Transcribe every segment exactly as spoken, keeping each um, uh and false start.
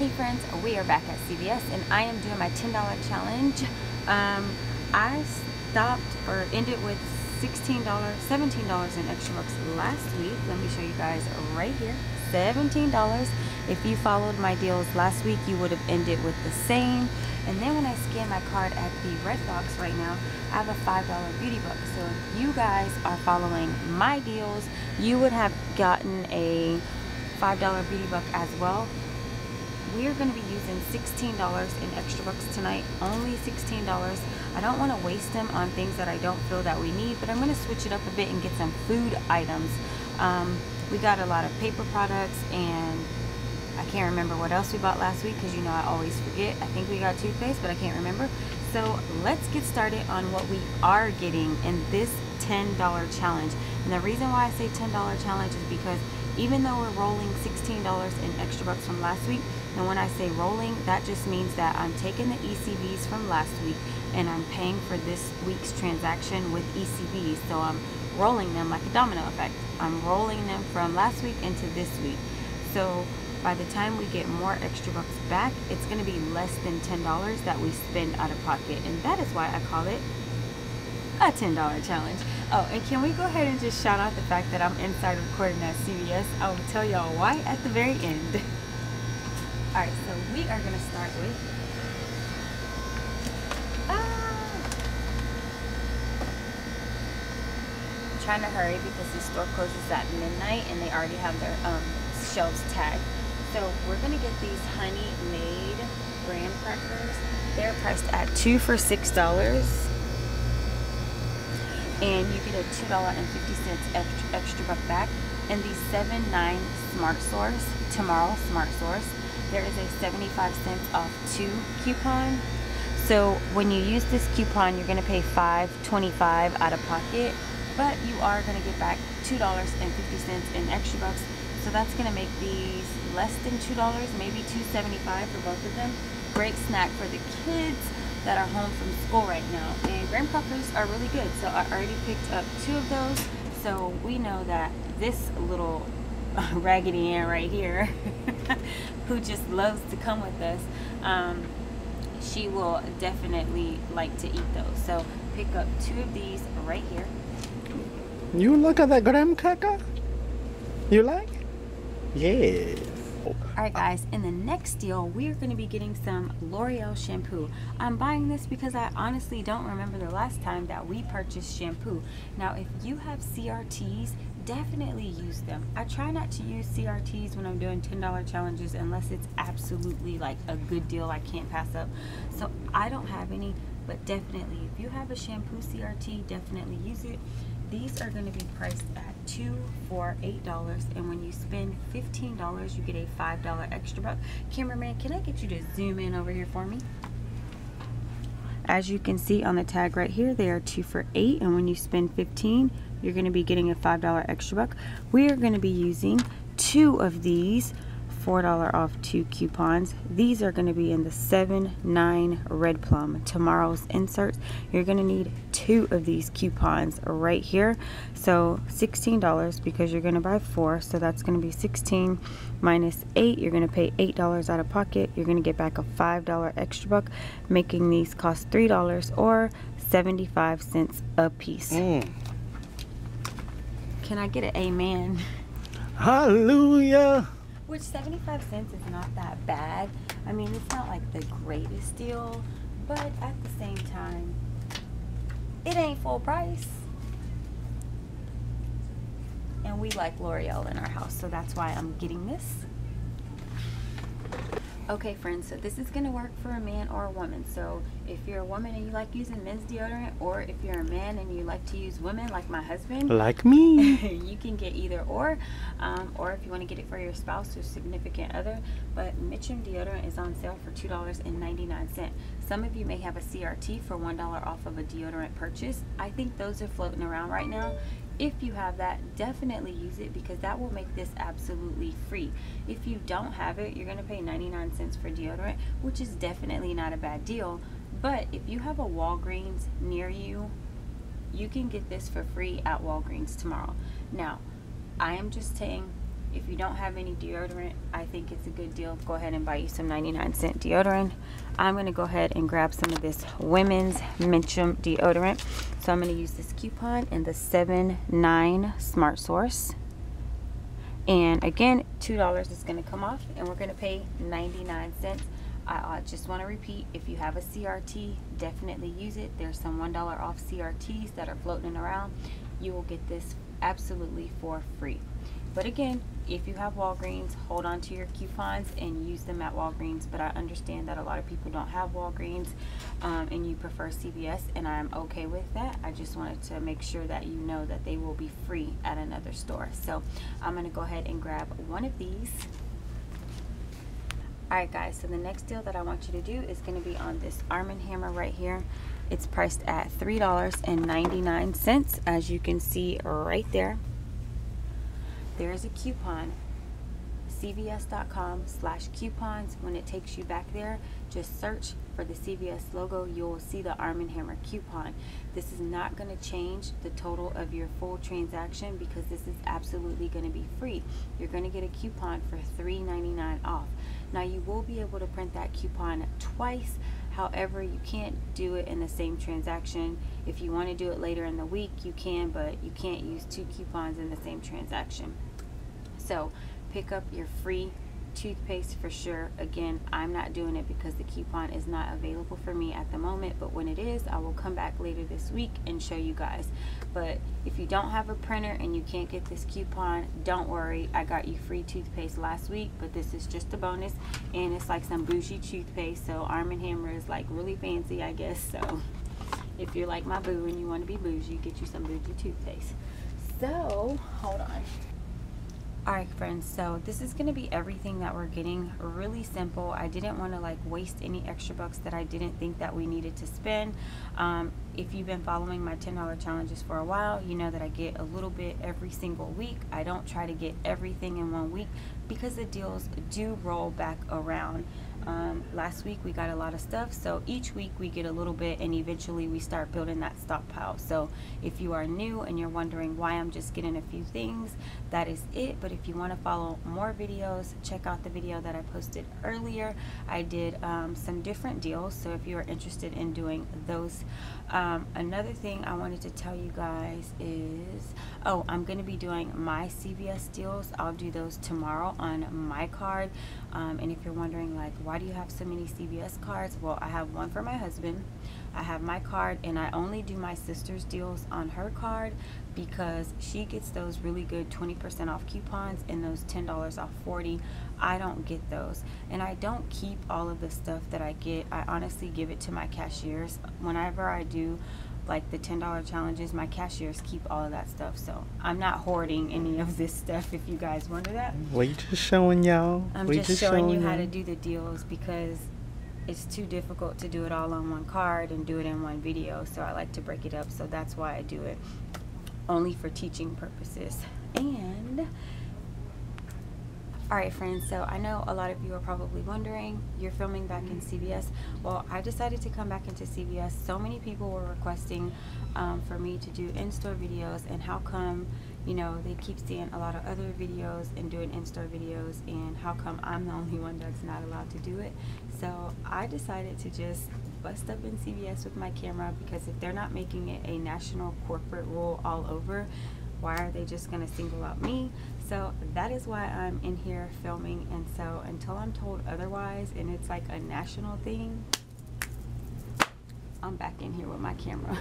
Hey friends, we are back at C V S and I am doing my ten dollar challenge. Um, I stopped or ended with sixteen dollars, seventeen dollars in extra bucks last week. Let me show you guys right here, seventeen dollars. If you followed my deals last week, you would have ended with the same. And then when I scan my card at the Redbox right now, I have a five dollar beauty book. So if you guys are following my deals, you would have gotten a five dollar beauty book as well. We're going to be using sixteen dollars in extra bucks tonight, only sixteen dollars. I don't want to waste them on things that I don't feel that we need, but I'm going to switch it up a bit and get some food items. Um, we got a lot of paper products, and I can't remember what else we bought last week because you know I always forget. I think we got toothpaste, but I can't remember. So let's get started on what we are getting in this ten dollar challenge. And the reason why I say ten dollar challenge is because even though we're rolling sixteen dollars in extra bucks from last week, and when I say rolling, that just means that I'm taking the E C Bs from last week and I'm paying for this week's transaction with E C Bs. So I'm rolling them like a domino effect. I'm rolling them from last week into this week. So by the time we get more extra bucks back, it's going to be less than ten dollars that we spend out of pocket. And that is why I call it a ten dollar challenge. Oh, and can we go ahead and just shout out the fact that I'm inside recording at C V S? I will tell y'all why at the very end. All right, so we are gonna start with ah, I'm trying to hurry because the store closes at midnight and they already have their um, shelves tagged. So we're gonna get these Honey Made graham crackers. They're priced at two for six dollars. And you get a two dollars and fifty cents extra, extra buck back. And the seven nine Smart Source, tomorrow Smart Source, there is a seventy-five cents off two coupon. So when you use this coupon, you're gonna pay five twenty-five out of pocket, but you are gonna get back two dollars and fifty cents in extra bucks. So that's gonna make these less than two dollars, maybe two seventy-five for both of them. Great snack for the kids that are home from school right now, and graham crackers are really good, so I already picked up two of those. So we know that this little raggedy Ann right here who just loves to come with us, um, she will definitely like to eat those. So pick up two of these right here. You look at that graham cracker you like? Yes. Alright guys, in the next deal, we're going to be getting some L'Oreal shampoo. I'm buying this because I honestly don't remember the last time that we purchased shampoo. Now, if you have C R Ts, definitely use them. I try not to use C R Ts when I'm doing ten dollar challenges unless it's absolutely like a good deal I can't pass up. So I don't have any, but definitely if you have a shampoo C R T, definitely use it. These are going to be priced at two for eight dollars, and when you spend fifteen dollars, you get a five dollar extra buck. Cameraman, can I get you to zoom in over here for me? As you can see on the tag right here, they are two for eight, and when you spend fifteen, you're going to be getting a five dollar extra buck. We are going to be using two of these four dollar off two coupons. These are going to be in the seven nine Red Plum, tomorrow's inserts. You're going to need two of these coupons right here. So sixteen dollars because you're going to buy four. So that's going to be sixteen minus eight. You're going to pay eight dollars out of pocket. You're going to get back a five dollar extra buck, making these cost three dollars or seventy-five cents a piece. Mm. Can I get an amen? Hallelujah! Which seventy-five cents is not that bad. I mean, it's not like the greatest deal, but at the same time, it ain't full price. And we like L'Oreal in our house, so that's why I'm getting this. Okay friends, so this is gonna work for a man or a woman. So if you're a woman and you like using men's deodorant, or if you're a man and you like to use women like my husband. Like me. You can get either or, um, or if you wanna get it for your spouse or significant other. But Mitchum deodorant is on sale for two ninety-nine. Some of you may have a C R T for one dollar off of a deodorant purchase. I think those are floating around right now. If you have that, definitely use it because that will make this absolutely free. If you don't have it, you're gonna pay ninety-nine cents for deodorant, which is definitely not a bad deal. But if you have a Walgreens near you, you can get this for free at Walgreens tomorrow. Now, I am just saying If you don't have any deodorant, I think it's a good deal. Go ahead and buy you some ninety-nine cent deodorant. I'm going to go ahead and grab some of this women's Mitchum deodorant. So I'm going to use this coupon in the seven nine Smart Source. And again, two dollars is going to come off and we're going to pay ninety-nine cents. I just want to repeat, if you have a C R T, definitely use it. There's some one dollar off C R Ts that are floating around. You will get this absolutely for free. But again, if you have Walgreens, hold on to your coupons and use them at Walgreens. But I understand that a lot of people don't have Walgreens um, and you prefer C V S, and I'm okay with that. I just wanted to make sure that you know that they will be free at another store. So I'm going to go ahead and grab one of these. Alright guys, so the next deal that I want you to do is going to be on this Arm and Hammer right here. It's priced at three ninety-nine, as you can see right there. There is a coupon, C V S dot com slash coupons. When it takes you back there, just search for the C V S logo. You'll see the Arm and Hammer coupon. This is not going to change the total of your full transaction because this is absolutely going to be free. You're going to get a coupon for three ninety-nine off. Now you will be able to print that coupon twice. However, you can't do it in the same transaction. If you want to do it later in the week, you can, but you can't use two coupons in the same transaction. So pick up your free toothpaste for sure. Again, I'm not doing it because the coupon is not available for me at the moment, but when it is, I will come back later this week and show you guys. But if you don't have a printer and you can't get this coupon, don't worry, I got you free toothpaste last week, but this is just a bonus, and it's like some bougie toothpaste. So Arm and Hammer is like really fancy, I guess. So if you're like my boo and you want to be bougie, get you some bougie toothpaste. So hold on. Alright friends, so this is going to be everything that we're getting. Really simple. I didn't want to like waste any extra bucks that I didn't think that we needed to spend. Um, if you've been following my ten dollar challenges for a while, you know that I get a little bit every single week. I don't try to get everything in one week because the deals do roll back around. Um, last week we got a lot of stuff, so each week we get a little bit and eventually we start building that stockpile. So if you are new and you're wondering why I'm just getting a few things, that is it. But if you want to follow more videos, check out the video that I posted earlier. I did um, some different deals, so if you are interested in doing those. Um, another thing I wanted to tell you guys is, oh, I'm going to be doing my C V S deals. I'll do those tomorrow on my card. Um, and if you're wondering like, why do you have so many C V S cards? Well, I have one for my husband, I have my card, and I only do my sister's deals on her card because she gets those really good twenty percent off coupons and those ten dollars off forty. I don't get those, and I don't keep all of the stuff that I get. I honestly give it to my cashiers. Whenever I do like the ten dollar challenges, my cashiers keep all of that stuff, so I'm not hoarding any of this stuff, if you guys wonder that. We just showing y'all. I'm we just, just showing, showing you how to do the deals because it's too difficult to do it all on one card and do it in one video, so I like to break it up. So that's why I do it, only for teaching purposes. And alright friends, so I know a lot of you are probably wondering, you're filming back in C V S. Well, I decided to come back into C V S. So many people were requesting um, for me to do in-store videos, and how come, you know, they keep seeing a lot of other videos and doing in-store videos, and how come I'm the only one that's not allowed to do it? So I decided to just bust up in C V S with my camera, because if they're not making it a national corporate rule all over, why are they just going to single out me? So that is why I'm in here filming. And so until I'm told otherwise and it's like a national thing, I'm back in here with my camera.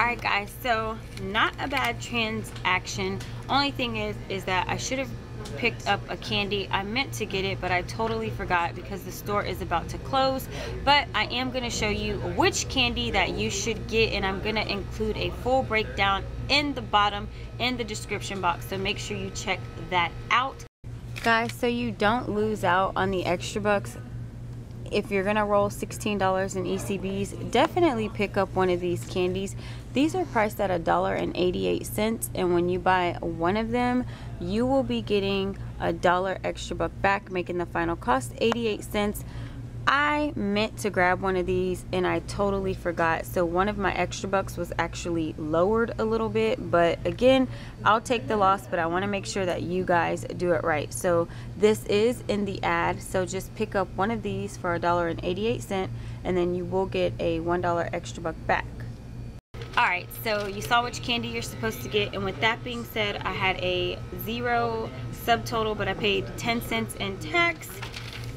Alright guys, so not a bad transaction. Only thing is is that I should have picked up a candy. I meant to get it, but I totally forgot because the store is about to close. But I am going to show you which candy that you should get, and I'm going to include a full breakdown in the bottom in the description box, so make sure you check that out. Guys, so you don't lose out on the extra bucks if you're gonna roll sixteen dollars in E C Bs, definitely pick up one of these candies. These are priced at a dollar and eighty-eight cents, and when you buy one of them, you will be getting a dollar extra buck back, making the final cost eighty-eight cents. I meant to grab one of these and I totally forgot, so one of my extra bucks was actually lowered a little bit, but again, I'll take the loss, but I want to make sure that you guys do it right. So this is in the ad, so just pick up one of these for a dollar and eighty-eight cents, and then you will get a one dollar extra buck back. Alright, so you saw which candy you're supposed to get, and with that being said, I had a zero subtotal, but I paid ten cents in tax,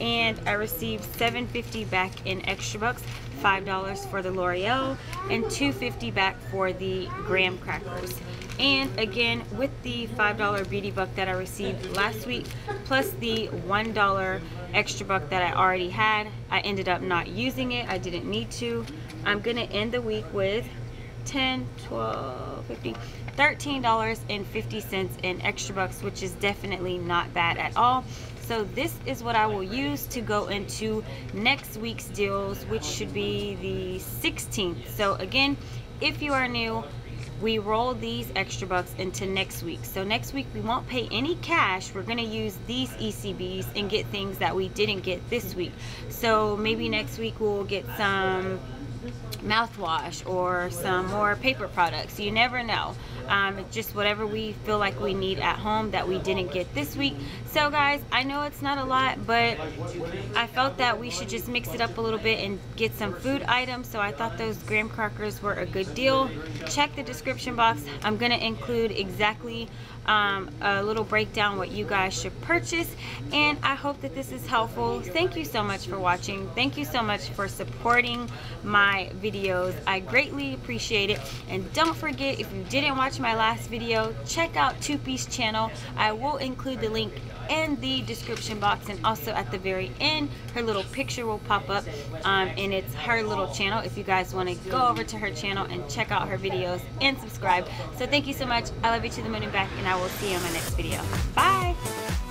and I received seven fifty back in extra bucks, five dollars for the L'Oreal and two fifty back for the graham crackers. And again, with the five dollar beauty buck that I received last week, plus the one dollar extra buck that I already had, I ended up not using it. I didn't need to. I'm going to end the week with ten, twelve, fifteen, thirteen dollars and fifty cents in extra bucks, which is definitely not bad at all. So this is what I will use to go into next week's deals, which should be the sixteenth. So again, if you are new, we roll these extra bucks into next week. So next week we won't pay any cash. We're going to use these E C Bs and get things that we didn't get this week. So maybe next week we'll get some mouthwash or some more paper products. You never know. Um, it's just whatever we feel like we need at home that we didn't get this week. So guys, I know it's not a lot, but I felt that we should just mix it up a little bit and get some food items. So I thought those graham crackers were a good deal. Check the description box. I'm going to include exactly um, a little breakdown what you guys should purchase, and I hope that this is helpful. Thank you so much for watching. Thank you so much for supporting my videos. I greatly appreciate it. And don't forget, if you didn't watch my last video, check out Tupi's channel. I will include the link in the description box, and also at the very end her little picture will pop up, um, and it's her little channel if you guys want to go over to her channel and check out her videos and subscribe. So thank you so much. I love you to the moon and back, and I will see you in my next video. Bye.